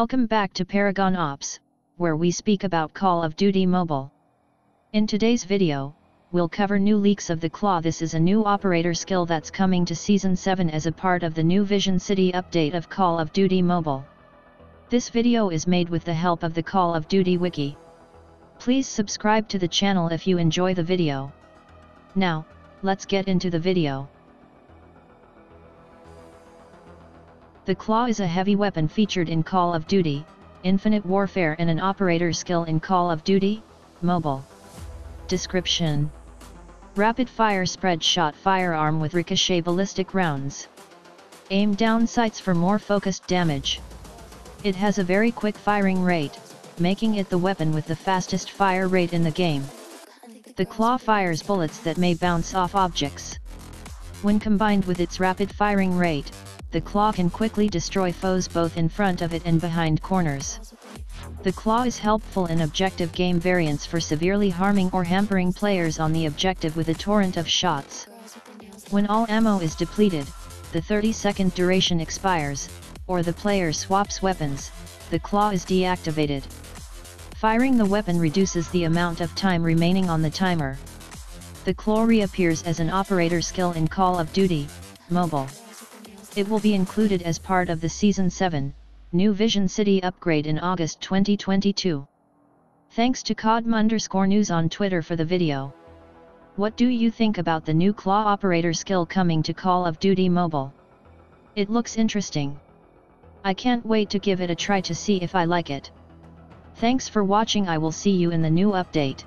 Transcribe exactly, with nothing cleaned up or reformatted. Welcome back to Paragon Ops, where we speak about Call of Duty Mobile. In today's video, we'll cover new leaks of the Claw. This is a new operator skill that's coming to Season seven as a part of the New Vision City update of Call of Duty Mobile. This video is made with the help of the Call of Duty Wiki. Please subscribe to the channel if you enjoy the video. Now, let's get into the video. The Claw is a heavy weapon featured in Call of Duty, Infinite Warfare and an operator skill in Call of Duty, Mobile. Description: rapid-fire spread-shot firearm with ricochet ballistic rounds. Aim down sights for more focused damage. It has a very quick firing rate, making it the weapon with the fastest fire rate in the game. The Claw fires bullets that may bounce off objects. When combined with its rapid firing rate, the Claw can quickly destroy foes both in front of it and behind corners. The Claw is helpful in objective game variants for severely harming or hampering players on the objective with a torrent of shots. When all ammo is depleted, the thirty second duration expires, or the player swaps weapons, the Claw is deactivated. Firing the weapon reduces the amount of time remaining on the timer. The Claw reappears as an operator skill in Call of Duty, Mobile. It will be included as part of the Season seven, New Vision City upgrade in August twenty twenty-two. Thanks to C O D M underscore news on Twitter for the video. What do you think about the new Claw operator skill coming to Call of Duty Mobile? It looks interesting. I can't wait to give it a try to see if I like it. Thanks for watching. I will see you in the new update.